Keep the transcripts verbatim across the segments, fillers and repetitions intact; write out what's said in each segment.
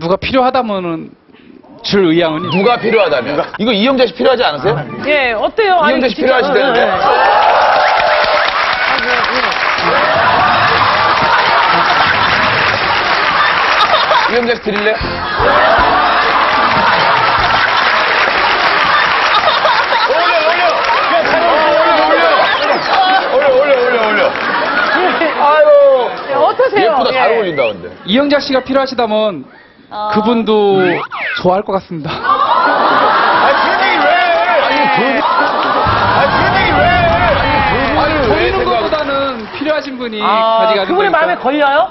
누가 필요하다면은 줄 의향은 누가 필요하다면 누가? 이거 이영자 씨 필요하지 않으세요? 아, 예, 어때요? 이영자 씨 필요하시대는데. 네, 네. 이영자 씨 드릴래요? 예쁘다. 예. 잘 어울린다. 근데 이영자 씨가 필요하시다면 어... 그분도 네. 좋아할 것 같습니다. 아니 표정이 왜? 아니 그... 아니 왜? 아니, 아니 보이는 생각... 것보다는 필요하신 분이 아... 가져가는 그분의 거니까. 마음에 걸려요?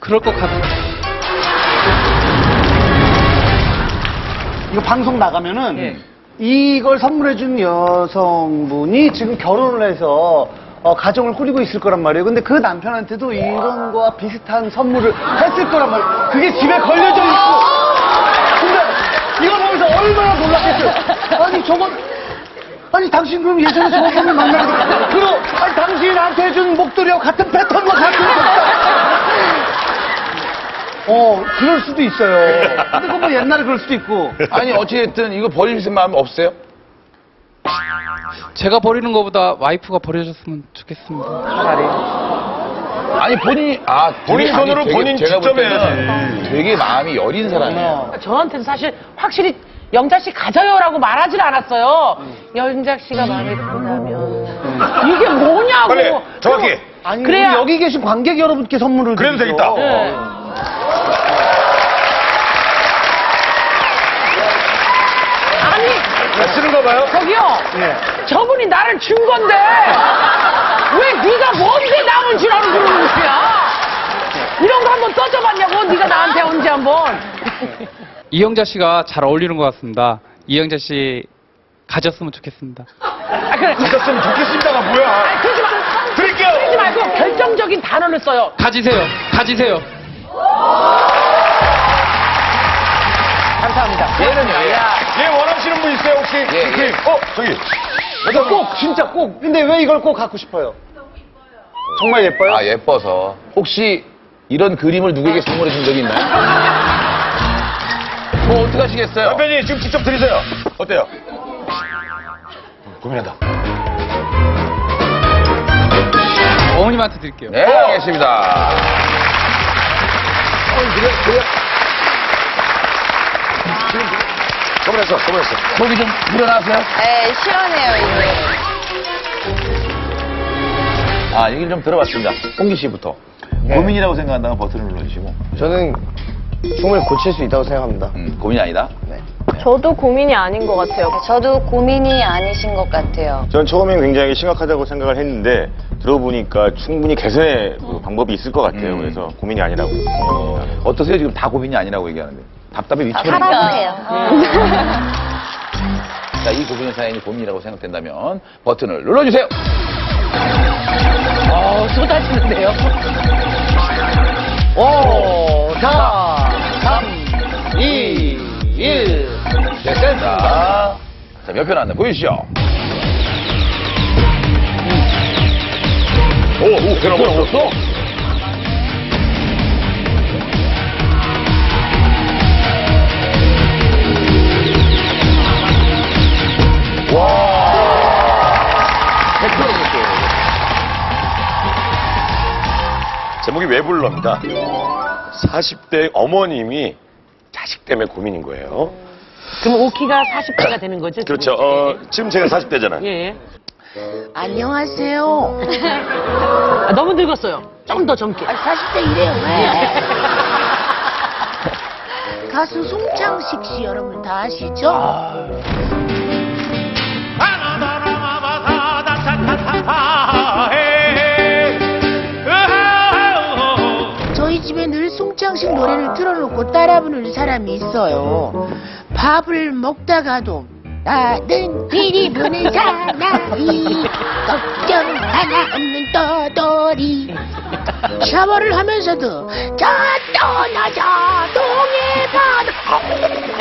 그럴 것 같아. 이거 방송 나가면은 예. 이걸 선물해준 여성분이 지금 결혼을 해서. 어, 가정을 꾸리고 있을 거란 말이에요. 근데 그 남편한테도 이런 거와 비슷한 선물을 했을 거란 말이에요. 그게 집에 걸려져 있고. 근데 이걸 보면서 얼마나 놀랐겠어요. 아니 저건 아니 당신 그럼 예전에 저거 보면 만나야 돼. 그럼 아니 당신한테 해준 목도리와 같은 패턴과 같은 어 그럴 수도 있어요. 근데 그건 뭐 옛날에 그럴 수도 있고. 아니 어찌됐든 이거 버리실 마음 없어요? 제가 버리는 것보다 와이프가 버려줬으면 좋겠습니다. 차라리. 아니 본인이 아 본인 손으로 본인 직접에 되게 마음이 여린 사람이에요. 저한테는 사실 확실히 영자 씨 가져요라고 말하질 않았어요. 음. 영자 씨가 마음에 든다면 음. 이게 뭐냐고. 그래, 정확히. 그리고, 아니 그래야... 여기 계신 관객 여러분께 선물을 그래도 드리죠. 되겠다. 네. 아니. 쓰는가 봐요? 저기요. 네. 저분이 나를 준 건데 왜 네가 뭔데 남은 줄 알고 그러는 거야? 이런 거 한번 떠져봤냐고 네가 나한테 언제 한번. 이영자 씨가 잘 어울리는 것 같습니다. 이영자 씨 가졌으면 좋겠습니다. 아, 그래. 가졌으면 좋겠습니다가 뭐야? 아니, 그러지 마. 드릴게요. 그러지 말고 결정적인 단어를 써요. 가지세요. 가지세요. 감사합니다. 얘는요. 예, 원하시는 분 있어요 혹시? 예, 예. 어 저기. 여자분. 꼭 진짜 꼭. 근데 왜 이걸 꼭 갖고 싶어요? 너무 예뻐요. 정말 예뻐요? 아 예뻐서. 혹시 이런 그림을 누구에게 선물해 준 적이 있나요? 뭐 어떻게 하시겠어요? 남편이 지금 직접 드리세요. 어때요? 고민한다. 어머님한테 드릴게요. 네 알겠습니다. 어, 그래 그래. 지금 저번했어, 저번했어. 거기 좀 물어나세요? 네, 시원해요, 이게. 아, 얘기를 좀 들어봤습니다. 홍기 씨부터. 네. 고민이라고 생각한다면 버튼을 눌러주시고. 저는 꿈을 고칠 수 있다고 생각합니다. 음, 고민이 아니다? 네. 저도 고민이 아닌 것 같아요. 저도 고민이 아니신 것 같아요. 전 처음엔 굉장히 심각하다고 생각을 했는데 들어보니까 충분히 개선의 어. 방법이 있을 것 같아요. 음. 그래서 고민이 아니라고 어. 어떠세요? 지금 다 고민이 아니라고 얘기하는데 답답해 미쳐버리니까 사랑해요. 어. 자, 이 고민의 사연이 고민이라고 생각된다면 버튼을 눌러주세요. 어, 쏟아지는데요? 오, 사, 삼, 이, 일 됐습니다. 자, 몇 표 나왔나 보이시죠? 오, 오, 오, 그럼 어떻소? 제목이 외불러입니다. 사십 대 어머님이 자식 때문에 고민인 거예요. 그럼 오키가 사십 대가 되는 거죠? 그렇죠. 지금, 어, 지금 제가 사십 대잖아요. 예. 안녕하세요. 아, 너무 늙었어요. 좀 더 젊게. 아, 사십 대 이래요. 왜? 가수 송창식 씨 여러분 다 아시죠? 저희 집에 늘 송창식 노래를 틀어놓고 따라 부르는 사람이 있어요. 밥을 먹다가도 나는 비리 부는 사나이 걱정 하나 없는 떠돌이 샤워를 하면서도 저 떠나 자 동해바다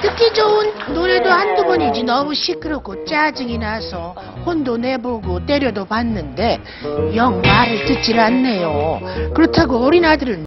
듣기 좋은 노래도 한두 번이지 너무 시끄럽고 짜증이 나서 혼도 내보고 때려도 봤는데 영 말을 듣질 않네요. 그렇다고 어린 아들은